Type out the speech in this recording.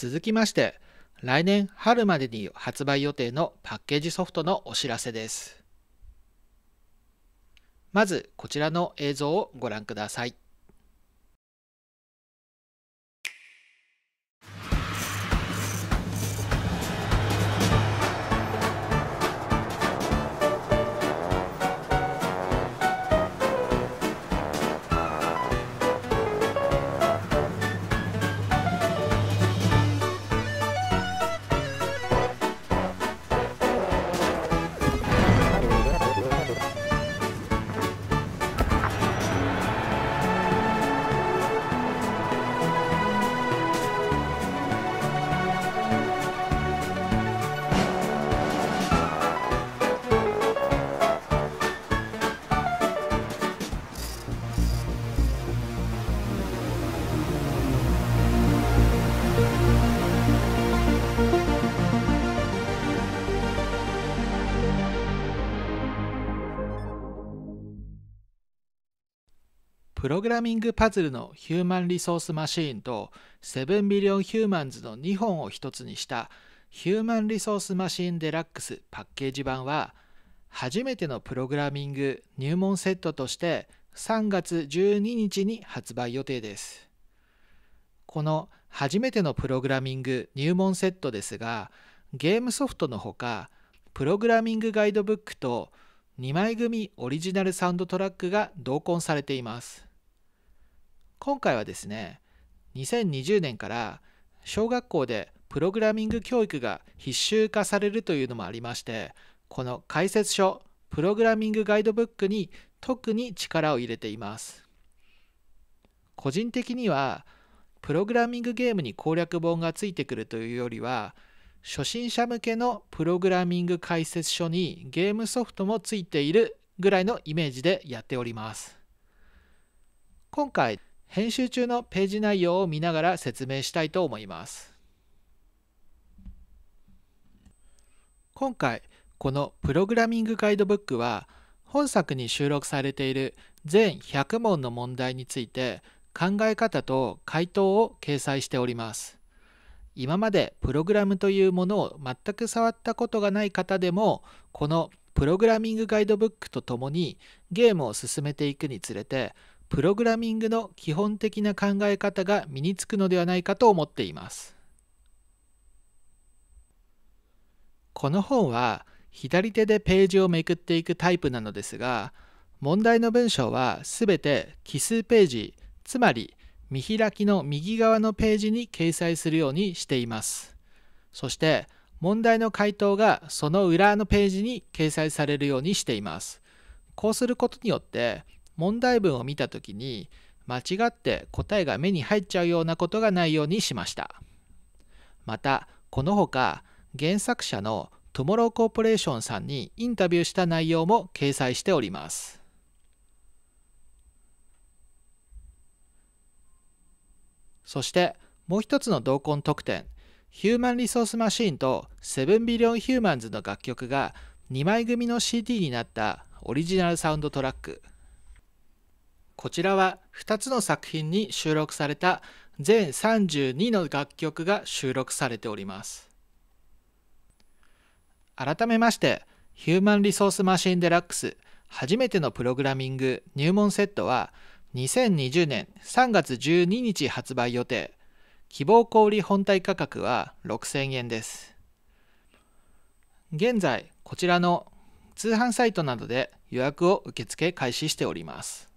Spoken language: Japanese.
続きまして、来年春までに発売予定のパッケージソフトのお知らせです。まずこちらの映像をご覧ください。プログラミングパズルの Human Resource Machine と 7 Billion Humans の2本を一つにした Human Resource Machine Deluxe パッケージ版は、初めてのプログラミング入門セットとして3月12日に発売予定です。この初めてのプログラミング入門セットですが、ゲームソフトのほか、プログラミングガイドブックと2枚組オリジナルサウンドトラックが同梱されています。今回はですね、2020年から小学校でプログラミング教育が必修化されるというのもありまして、この解説書、プログラミングガイドブックに特に力を入れています。個人的には、プログラミングゲームに攻略本がついてくるというよりは、初心者向けのプログラミング解説書にゲームソフトもついているぐらいのイメージでやっております。今回、編集中のページ内容を見ながら説明したいと思います。今回、このプログラミングガイドブックは、本作に収録されている全100問の問題について、考え方と回答を掲載しております。今までプログラムというものを全く触ったことがない方でも、このプログラミングガイドブックとともにゲームを進めていくにつれて、プログラミングの基本的な考え方が身につくのではないかと思っています。この本は左手でページをめくっていくタイプなのですが、問題の文章はすべて奇数ページ、つまり見開きの右側のページに掲載するようにしています。そして問題の回答がその裏のページに掲載されるようにしています。こうすることによって、問題文を見たときに間違って答えが目に入っちゃうようなことがないようにしました。また、このほか原作者のトゥモローコーポレーションさんにインタビューした内容も掲載しております。そして、もう一つの同梱特典、Human Resource Machine と 7 Billion Humans の楽曲が2枚組の CD になったオリジナルサウンドトラック。こちらは2つの作品に収録された全32の楽曲が収録されております。改めまして、Human Resource Machine Deluxe 初めてのプログラミング入門セットは2020年3月12日発売予定。希望小売本体価格は6000円です。現在、こちらの通販サイトなどで予約を受付開始しております。